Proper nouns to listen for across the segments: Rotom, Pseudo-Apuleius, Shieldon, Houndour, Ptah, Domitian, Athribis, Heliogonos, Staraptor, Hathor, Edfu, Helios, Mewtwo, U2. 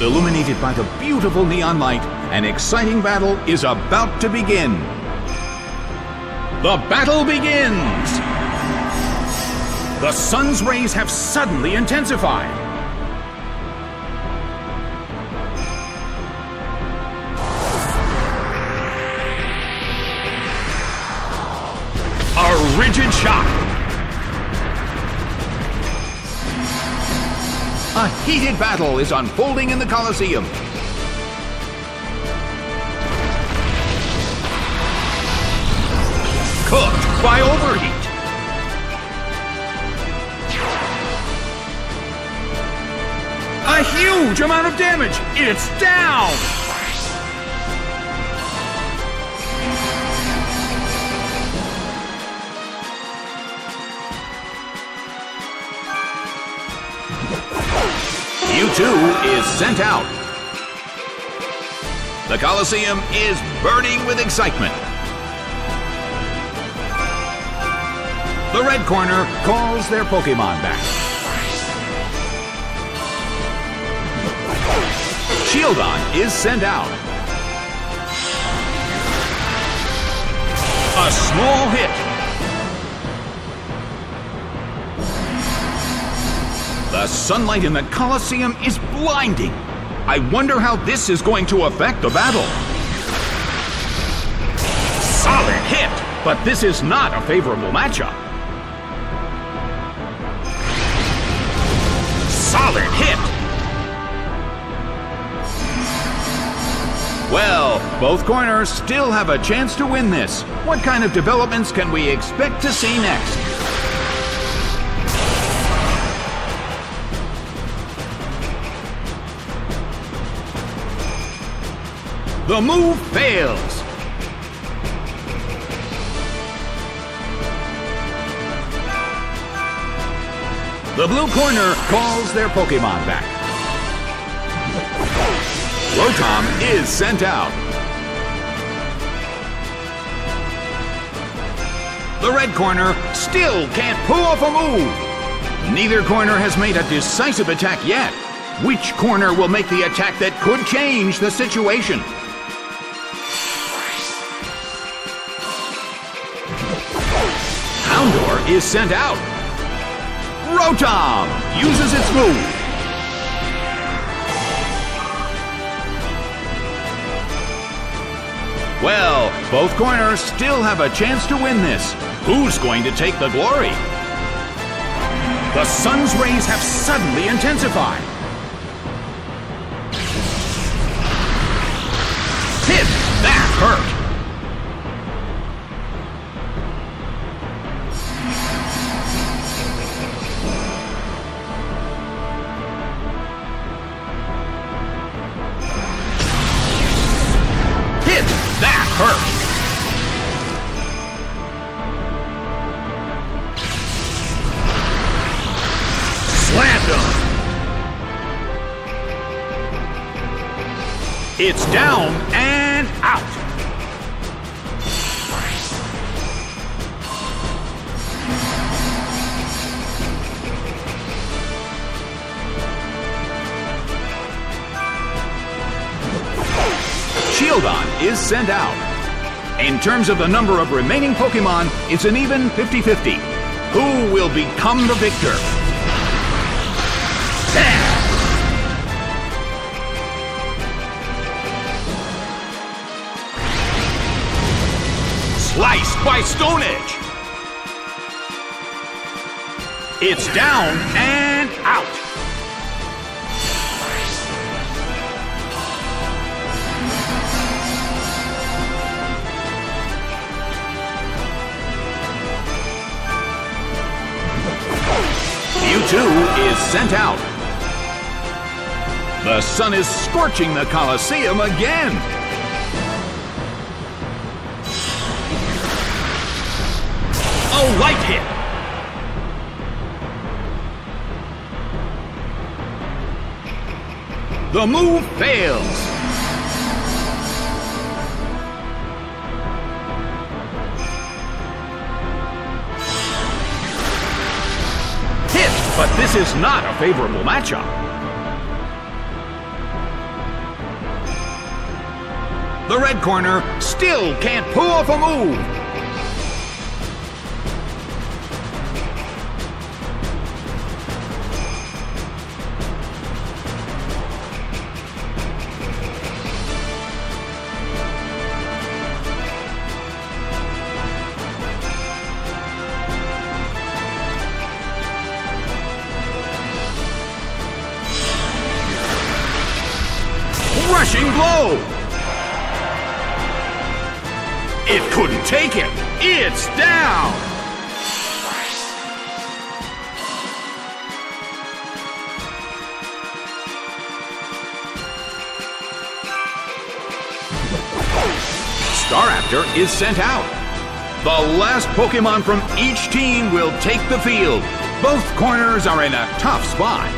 Illuminated by the beautiful neon light, an exciting battle is about to begin. The battle begins! The sun's rays have suddenly intensified. A rigid shock. A heated battle is unfolding in the Colosseum. Cooked by overheat. A huge amount of damage. It's down. U2 is sent out. The Colosseum is burning with excitement. The red corner calls their Pokemon back. Shieldon is sent out. A small hit. The sunlight in the Colosseum is blinding. I wonder how this is going to affect the battle. Solid hit, but this is not a favorable matchup. Solid hit! Well, both corners still have a chance to win this. What kind of developments can we expect to see next? The move fails! The blue corner calls their Pokemon back. Rotom is sent out. The red corner still can't pull off a move. Neither corner has made a decisive attack yet. Which corner will make the attack that could change the situation? Houndour is sent out. Rotom uses its move. Well, both corners still have a chance to win this. Who's going to take the glory? The sun's rays have suddenly intensified. Hit! That hurt! It's down and out. Shieldon is sent out. In terms of the number of remaining Pokemon, it's an even 50-50. Who will become the victor? Sliced by Stone Edge. It's down and out. Mewtwo is sent out. The sun is scorching the Colosseum again. A light hit! The move fails! Hit! But this is not a favorable matchup. The red corner still can't pull off a move. Crushing blow! It couldn't take it! It's down! Staraptor is sent out. The last Pokémon from each team will take the field. Both corners are in a tough spot.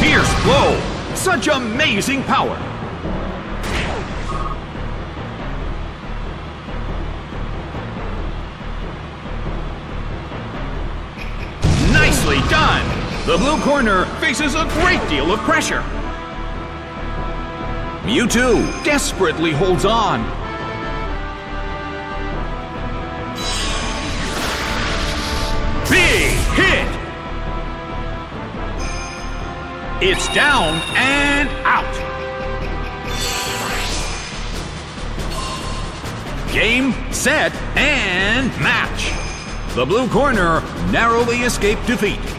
Fierce blow! Such amazing power! Nicely done! The blue corner faces a great deal of pressure. Mewtwo desperately holds on. Big hit! It's down and out. Game, set, and match. The blue corner narrowly escaped defeat.